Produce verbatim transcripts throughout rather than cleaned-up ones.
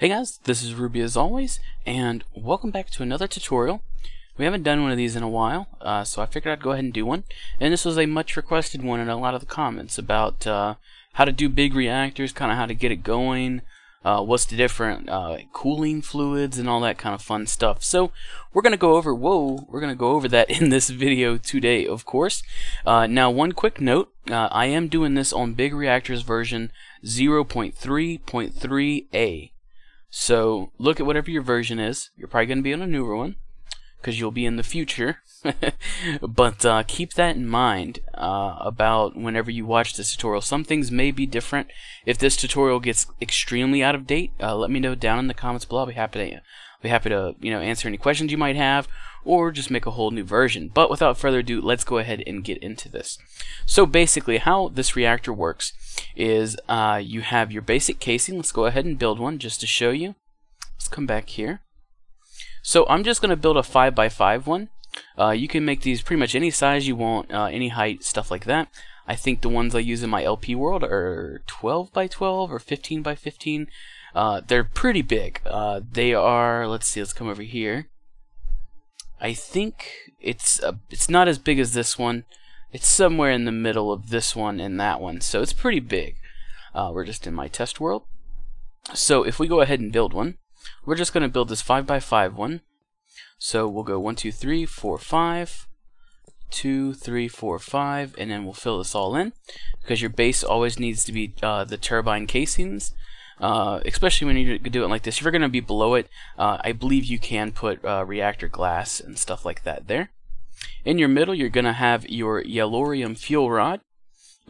Hey guys, this is Ruby as always, and welcome back to another tutorial. We haven't done one of these in a while, uh, so I figured I'd go ahead and do one. And this was a much requested one in a lot of the comments about uh, how to do big reactors, kind of how to get it going, uh, what's the different uh, cooling fluids, and all that kind of fun stuff. So we're gonna go over whoa, we're gonna go over that in this video today, of course. Uh, now, one quick note: uh, I am doing this on Big Reactors version zero point three point three A. So look at whatever your version is. You're probably going to be on a newer one because you'll be in the future. But uh, keep that in mind uh, about whenever you watch this tutorial. Some things may be different. If this tutorial gets extremely out of date, uh, let me know down in the comments below. I'll be happy to, be happy to you know, answer any questions you might have, or just make a whole new version. But without further ado, let's go ahead and get into this. So basically how this reactor works is uh, you have your basic casing. Let's go ahead and build one just to show you. Let's come back here. So I'm just going to build a five by five one. Uh, you can make these pretty much any size you want, uh, any height, stuff like that. I think the ones I use in my L P world are twelve by twelve or fifteen by fifteen. Uh, they're pretty big. Uh, they are, let's see, let's come over here. I think it's uh, it's not as big as this one. It's somewhere in the middle of this one and that one, so it's pretty big. Uh, we're just in my test world. So if we go ahead and build one, we're just going to build this five by five one. So we'll go one, two, three, four, five, two, three, four, five, and then we'll fill this all in, because your base always needs to be uh, the turbine casings. Uh, especially when you do it like this. If you're going to be below it, uh, I believe you can put uh, reactor glass and stuff like that there. In your middle, you're going to have your Yellorium fuel rod.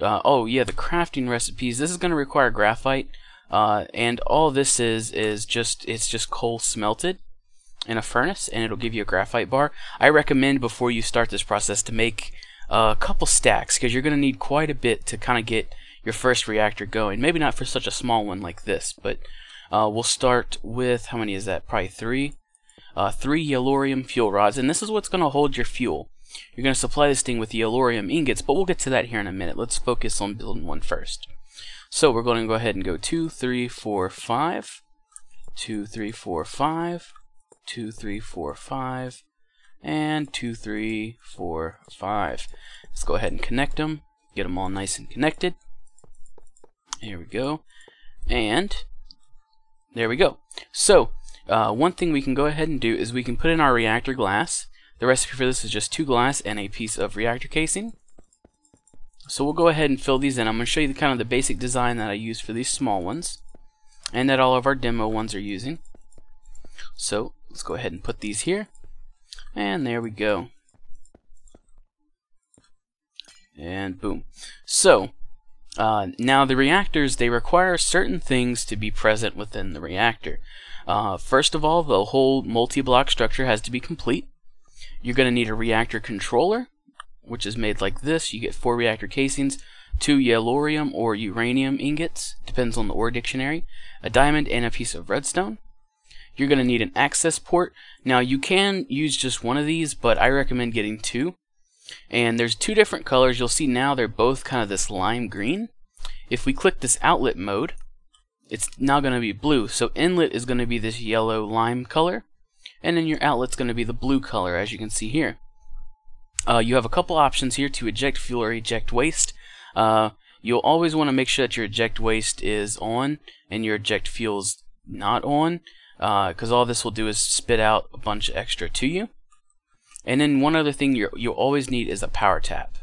Uh, oh yeah, the crafting recipes. This is going to require graphite, uh, and all this is is just it's just coal smelted in a furnace, and it'll give you a graphite bar. I recommend before you start this process to make a couple stacks, because you're going to need quite a bit to kind of get your first reactor going. Maybe not for such a small one like this, but uh, we'll start with, how many is that? Probably three. Uh, three Yellorium fuel rods, and this is what's going to hold your fuel. You're going to supply this thing with Yellorium ingots, but we'll get to that here in a minute. Let's focus on building one first. So we're going to go ahead and go two, three, four, five, two, three, four, five, two, three, four, five, and two, three, four, five. Let's go ahead and connect them. Get them all nice and connected. Here we go, and there we go. So uh, one thing we can go ahead and do is we can put in our reactor glass. The recipe for this is just two glass and a piece of reactor casing. So we'll go ahead and fill these in. I'm going to show you the kind of the basic design that I use for these small ones, and that all of our demo ones are using. So let's go ahead and put these here, and there we go, and boom. So Uh, now the reactors, they require certain things to be present within the reactor. Uh, first of all, the whole multi-block structure has to be complete. You're going to need a reactor controller, which is made like this. You get four reactor casings, two Yellorium or uranium ingots, depends on the ore dictionary, a diamond, and a piece of redstone. You're going to need an access port. Now you can use just one of these, but I recommend getting two. And there's two different colors. You'll see now they're both kind of this lime green. If we click this outlet mode, it's now going to be blue. So inlet is going to be this yellow lime color, and then your outlet's going to be the blue color, as you can see here. Uh, you have a couple options here to eject fuel or eject waste. Uh, you'll always want to make sure that your eject waste is on and your eject fuel's not on, because uh, all this will do is spit out a bunch extra to you. And then one other thing you're, you'll always need is a power tap,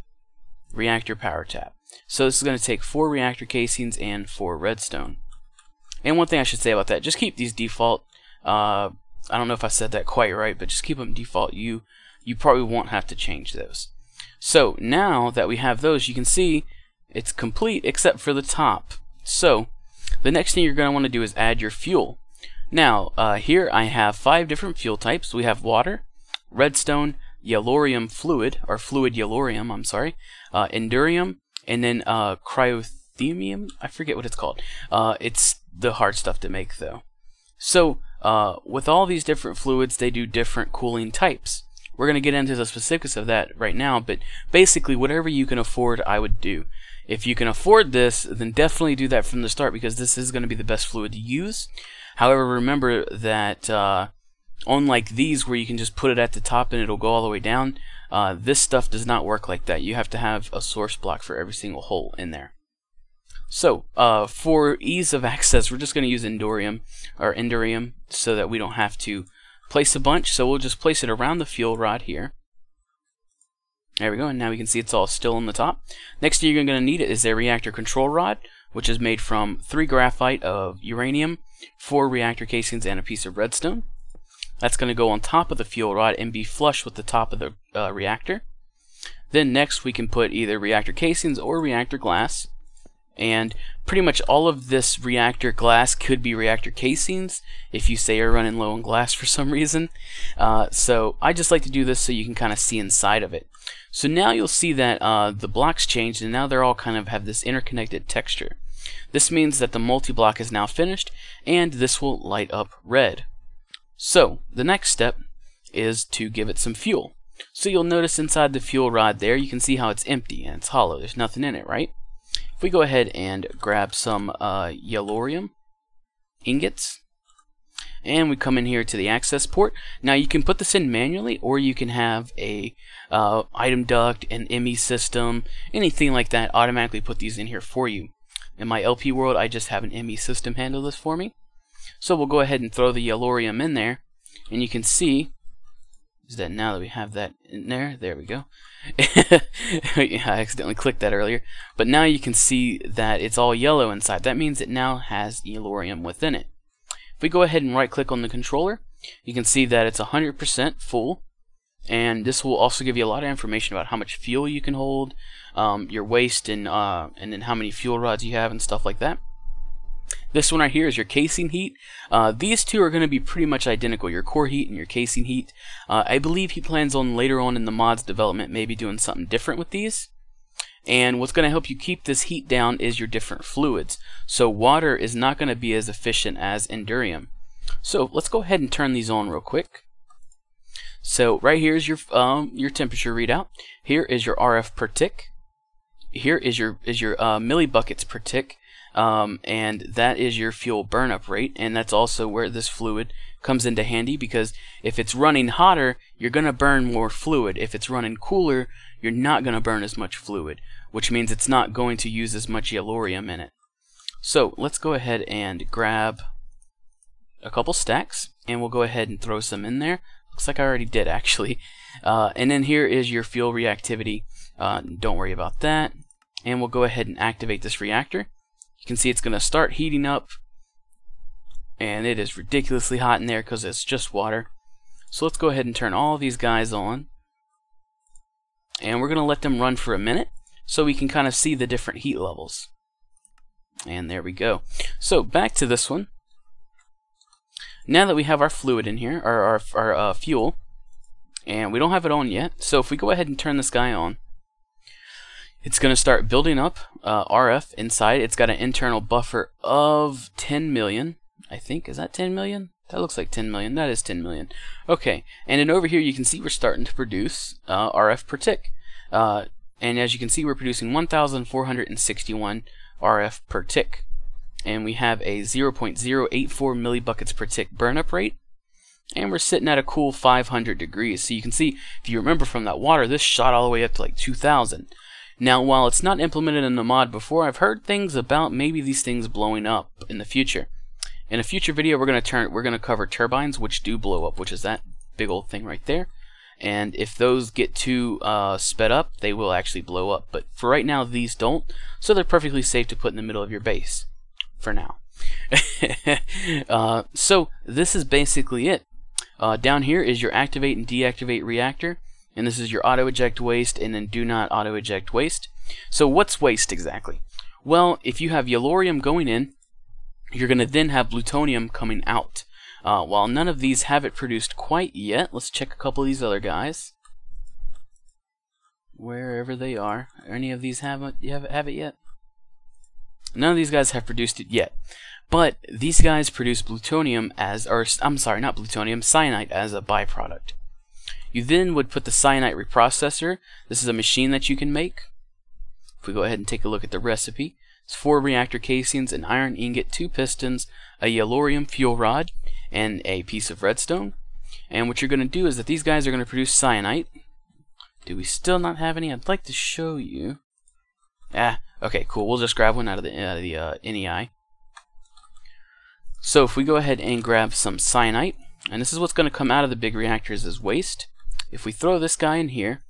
reactor power tap. So this is going to take four reactor casings and four redstone. And one thing I should say about that, just keep these default. Uh, I don't know if I said that quite right, but just keep them default. You, you probably won't have to change those. So now that we have those, you can see it's complete except for the top. So the next thing you're going to want to do is add your fuel. Now uh, here I have five different fuel types. We have water, redstone, Yellorium fluid, or fluid Yellorium, I'm sorry, uh, Enderium, and then uh, Cryotherium. I forget what it's called. Uh, it's the hard stuff to make, though. So uh, with all these different fluids, they do different cooling types. We're going to get into the specifics of that right now, but basically whatever you can afford, I would do. If you can afford this, then definitely do that from the start, because this is going to be the best fluid to use. However, remember that uh, unlike these where you can just put it at the top and it'll go all the way down, uh, this stuff does not work like that. You have to have a source block for every single hole in there. So uh, for ease of access, we're just going to use Enderium, or Enderium, so that we don't have to place a bunch. So we'll just place it around the fuel rod here. There we go, and now we can see it's all still on the top. Next thing you're going to need is a reactor control rod, which is made from three graphite of uranium, four reactor casings, and a piece of redstone. That's going to go on top of the fuel rod and be flush with the top of the uh, reactor. Then next we can put either reactor casings or reactor glass. And pretty much all of this reactor glass could be reactor casings if you say you're running low on glass for some reason. Uh, so I just like to do this so you can kind of see inside of it. So now you'll see that uh, the blocks changed, and now they're all kind of have this interconnected texture. This means that the multi-block is now finished, and this will light up red. So the next step is to give it some fuel. So you'll notice inside the fuel rod there, you can see how it's empty and it's hollow. There's nothing in it, right? If we go ahead and grab some uh, Yellorium ingots, and we come in here to the access port. Now you can put this in manually, or you can have a uh, item duct, an M E system, anything like that automatically put these in here for you. In my L P world, I just have an M E system handle this for me. So we'll go ahead and throw the Yellorium in there, and you can see is that now that we have that in there, there we go. Yeah, I accidentally clicked that earlier. But now you can see that it's all yellow inside. That means it now has Yellorium within it. If we go ahead and right click on the controller, you can see that it's one hundred percent full. And this will also give you a lot of information about how much fuel you can hold, um, your waste, and, uh, and then how many fuel rods you have and stuff like that. This one right here is your casing heat. Uh, these two are going to be pretty much identical, your core heat and your casing heat. Uh, I believe he plans on later on in the mod's development maybe doing something different with these. And what's going to help you keep this heat down is your different fluids. So water is not going to be as efficient as Enderium. So let's go ahead and turn these on real quick. So right here is your, um, your temperature readout. Here is your R F per tick. Here is your, is your uh, millibuckets per tick. Um, and that is your fuel burnup rate, and that's also where this fluid comes into handy, because if it's running hotter, you're going to burn more fluid. If it's running cooler, you're not going to burn as much fluid, which means it's not going to use as much Yellorium in it. So let's go ahead and grab a couple stacks, and we'll go ahead and throw some in there. Looks like I already did, actually. Uh, and then here is your fuel reactivity. Uh, don't worry about that. And we'll go ahead and activate this reactor. You can see it's going to start heating up, and it is ridiculously hot in there because it's just water. So let's go ahead and turn all these guys on, and we're going to let them run for a minute so we can kind of see the different heat levels. And there we go. So back to this one. Now that we have our fluid in here, or our, our uh, fuel, and we don't have it on yet, so if we go ahead and turn this guy on, it's going to start building up uh, R F inside. It's got an internal buffer of ten million, I think. Is that ten million? That looks like ten million. That is ten million. Okay, and then over here you can see we're starting to produce uh, R F per tick. Uh, and as you can see, we're producing one thousand four hundred sixty-one R F per tick. And we have a zero point zero eight four millibuckets per tick burnup rate. And we're sitting at a cool five hundred degrees. So you can see, if you remember from that water, this shot all the way up to like two thousand. Now, while it's not implemented in the mod before, I've heard things about maybe these things blowing up in the future. In a future video, we're going to turn, we're going to cover turbines, which do blow up, which is that big old thing right there. And if those get too uh, sped up, they will actually blow up. But for right now, these don't, so they're perfectly safe to put in the middle of your base, for now. uh, so this is basically it. Uh, down here is your activate and deactivate reactor. And this is your auto-eject waste, and then do not auto-eject waste. So what's waste exactly? Well, if you have Yellorium going in, you're going to then have plutonium coming out. Uh, while none of these have it produced quite yet, let's check a couple of these other guys. Wherever they are. Any of these have it, have it yet? None of these guys have produced it yet. But these guys produce plutonium as, or I'm sorry, not plutonium, cyanite as a byproduct. You then would put the cyanite reprocessor. This is a machine that you can make. If we go ahead and take a look at the recipe, It's four reactor casings, an iron ingot, two pistons, a Yellorium fuel rod, and a piece of redstone. And what you're going to do is that these guys are going to produce cyanite. Do we still not have any? I'd like to show you. Ah, okay, cool. We'll just grab one out of the, out of the uh, N E I. So if we go ahead and grab some cyanite, and this is what's going to come out of the big reactors as waste. If we throw this guy in here,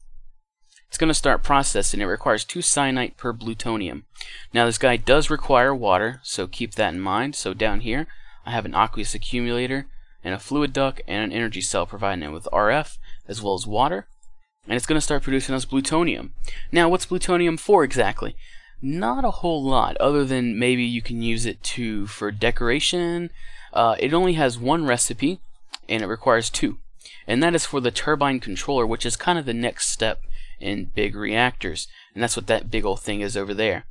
it's going to start processing. It requires two cyanite per plutonium. Now this guy does require water, so keep that in mind. So down here, I have an aqueous accumulator and a fluid duct and an energy cell providing it with R F as well as water. And it's going to start producing us plutonium. Now what's plutonium for exactly? Not a whole lot, other than maybe you can use it to for decoration. Uh, it only has one recipe and it requires two. And that is for the turbine controller, which is kind of the next step in big reactors. And that's what that big old thing is over there.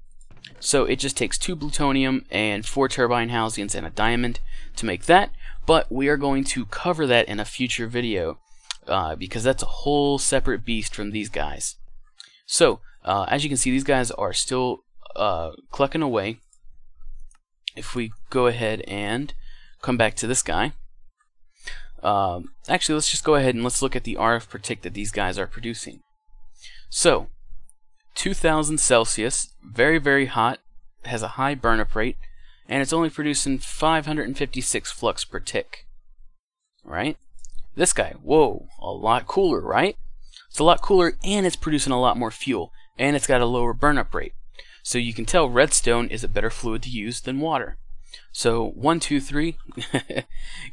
So it just takes two plutonium and four turbine housings and a diamond to make that, but we are going to cover that in a future video uh, because that's a whole separate beast from these guys. So uh, as you can see, these guys are still uh, clucking away. If we go ahead and come back to this guy, um, actually let's just go ahead and let's look at the R F per tick that these guys are producing. So two thousand Celsius, very very hot, has a high burn-up rate, and it's only producing five hundred fifty-six flux per tick. Right? This guy, whoa, a lot cooler, right? It's a lot cooler, and it's producing a lot more fuel, and it's got a lower burn-up rate. So you can tell redstone is a better fluid to use than water. So one, two, three,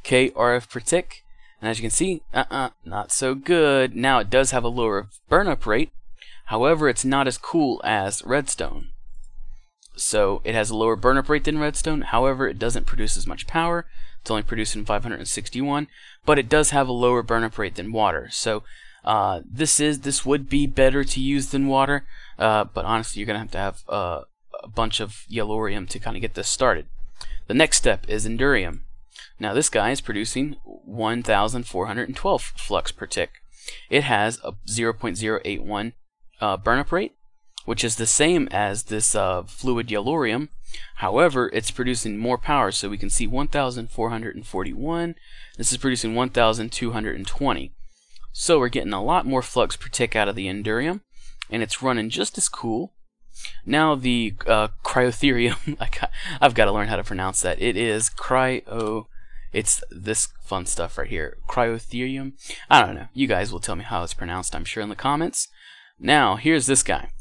K R F per tick, and as you can see, uh-uh, not so good. Now it does have a lower burn-up rate. However, it's not as cool as redstone. So it has a lower burn-up rate than redstone. However, it doesn't produce as much power. It's only producing five hundred sixty-one, but it does have a lower burn-up rate than water. So uh, this is this would be better to use than water, uh, but honestly, you're gonna have to have uh, a bunch of Yellorium to kind of get this started. The next step is Enderium. Now this guy is producing one thousand four hundred twelve flux per tick. It has a zero point zero eight one. Uh, burn-up rate, which is the same as this uh, fluid Yellorium. However, it's producing more power, so we can see one thousand four hundred forty-one. This is producing one thousand two hundred twenty. So we're getting a lot more flux per tick out of the Enderium, and it's running just as cool. Now the uh, Cryotherium, I got, I've got to learn how to pronounce that. It is cryo, it's this fun stuff right here, Cryotherium. I don't know, you guys will tell me how it's pronounced, I'm sure, in the comments. Now, here's this guy.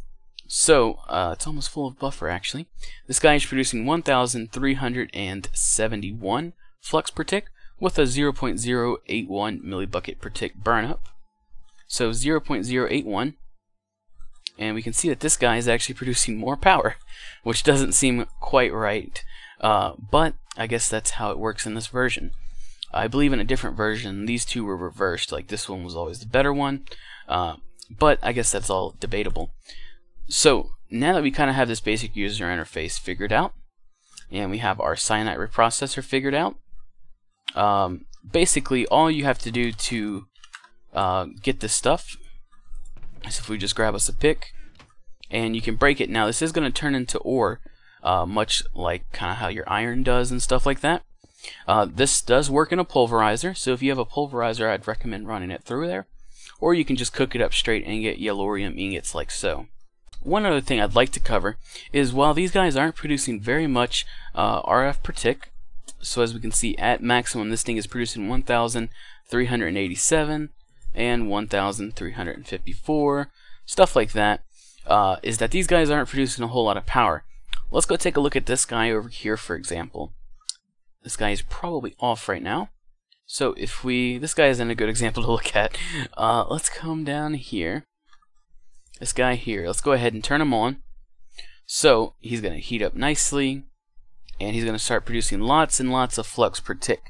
So, uh, it's almost full of buffer, actually. This guy is producing one thousand three hundred seventy-one flux per tick with a zero point zero eight one millibucket per tick burn-up. So, zero point zero eight one. And we can see that this guy is actually producing more power, which doesn't seem quite right. Uh, but, I guess that's how it works in this version. I believe in a different version, these two were reversed. Like, this one was always the better one. Uh, But I guess that's all debatable. So now that we kind of have this basic user interface figured out, and we have our cyanite reprocessor figured out, um, basically all you have to do to uh, get this stuff is if we just grab us a pick, and you can break it. Now this is going to turn into ore, uh, much like kind of how your iron does and stuff like that. Uh, this does work in a pulverizer, so if you have a pulverizer, I'd recommend running it through there. Or you can just cook it up straight and get Yellorium ingots like so. One other thing I'd like to cover is while these guys aren't producing very much uh, R F per tick, so as we can see at maximum this thing is producing one thousand three hundred eighty-seven and one thousand three hundred fifty-four, stuff like that, uh, is that these guys aren't producing a whole lot of power. Let's go take a look at this guy over here, for example. This guy is probably off right now. So if we, this guy isn't a good example to look at. Uh, let's come down here. This guy here, let's go ahead and turn him on. So he's going to heat up nicely, and he's going to start producing lots and lots of flux per tick.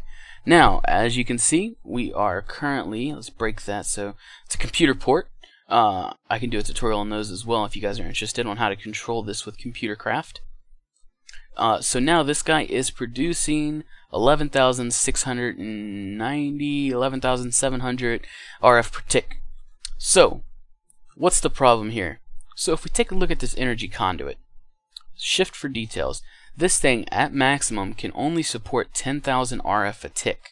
Now, as you can see, we are currently, let's break that, so it's a computer port. Uh, I can do a tutorial on those as well if you guys are interested on how to control this with ComputerCraft. Uh, so now this guy is producing eleven thousand six hundred ninety, eleven thousand seven hundred R F per tick. So, what's the problem here? So if we take a look at this energy conduit, Shift for details. This thing at maximum can only support ten thousand R F a tick.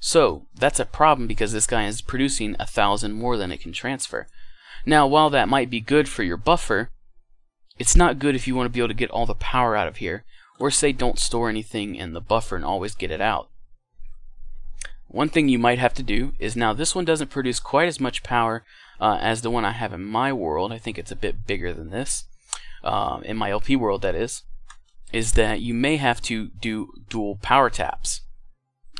So that's a problem because this guy is producing a thousand more than it can transfer. Now while that might be good for your buffer, it's not good if you want to be able to get all the power out of here, or say don't store anything in the buffer and always get it out. One thing you might have to do is, now this one doesn't produce quite as much power uh, as the one I have in my world. I think it's a bit bigger than this, um, in my L P world that is, is that you may have to do dual power taps.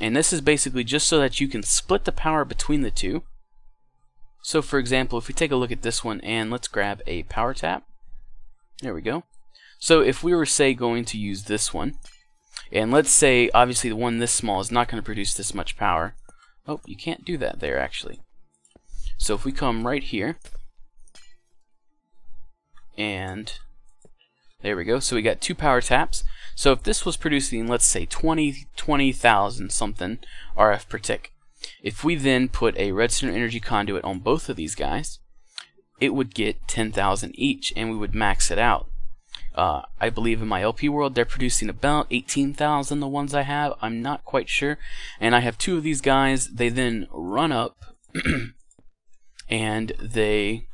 And this is basically just so that you can split the power between the two. So for example, if we take a look at this one, and let's grab a power tap. There we go. So if we were, say, going to use this one, and let's say obviously the one this small is not going to produce this much power. Oh, you can't do that there actually. So if we come right here, and there we go. So we got two power taps. So if this was producing, let's say, twenty thousand something R F per tick, if we then put a redstone energy conduit on both of these guys, it would get ten thousand each, and we would max it out. Uh, I believe in my L P world they're producing about eighteen thousand, the ones I have. I'm not quite sure. And I have two of these guys. They then run up, and they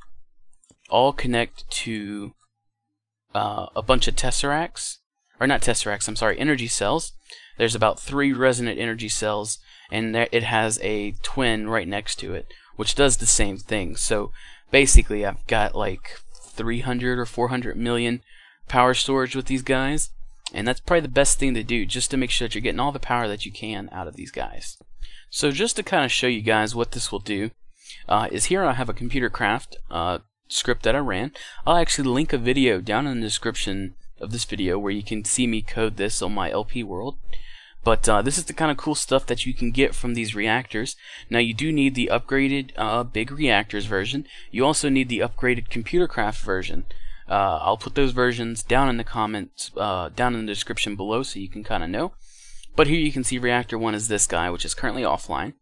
all connect to uh, a bunch of tesseracts. Or not tesseracts, I'm sorry, energy cells. There's about three resonant energy cells, and there, it has a twin right next to it, which does the same thing. So basically, I've got like three hundred or four hundred million power storage with these guys, and that's probably the best thing to do, just to make sure that you're getting all the power that you can out of these guys. So just to kind of show you guys what this will do, uh, is here I have a ComputerCraft uh, script that I ran. I'll actually link a video down in the description of this video where you can see me code this on my L P world. But uh, this is the kind of cool stuff that you can get from these reactors. Now you do need the upgraded uh, Big Reactors version. You also need the upgraded ComputerCraft version. Uh, I'll put those versions down in the comments, uh, down in the description below, so you can kind of know. But here you can see Reactor one is this guy, which is currently offline. And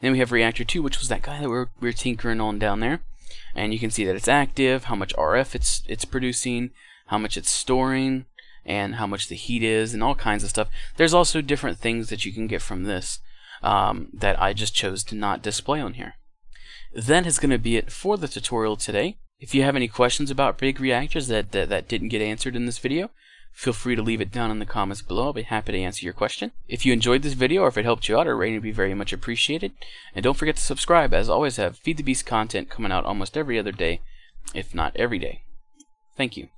then we have Reactor two, which was that guy that we were, we were tinkering on down there. And you can see that it's active, how much R F it's it's producing, how much it's storing, and how much the heat is, and all kinds of stuff. There's also different things that you can get from this um, that I just chose to not display on here. That is going to be it for the tutorial today. If you have any questions about Big Reactors that, that, that didn't get answered in this video, feel free to leave it down in the comments below. I'll be happy to answer your question. If you enjoyed this video, or if it helped you out, a rating would be very much appreciated. And don't forget to subscribe. As always, I have Feed the Beast content coming out almost every other day, if not every day. Thank you.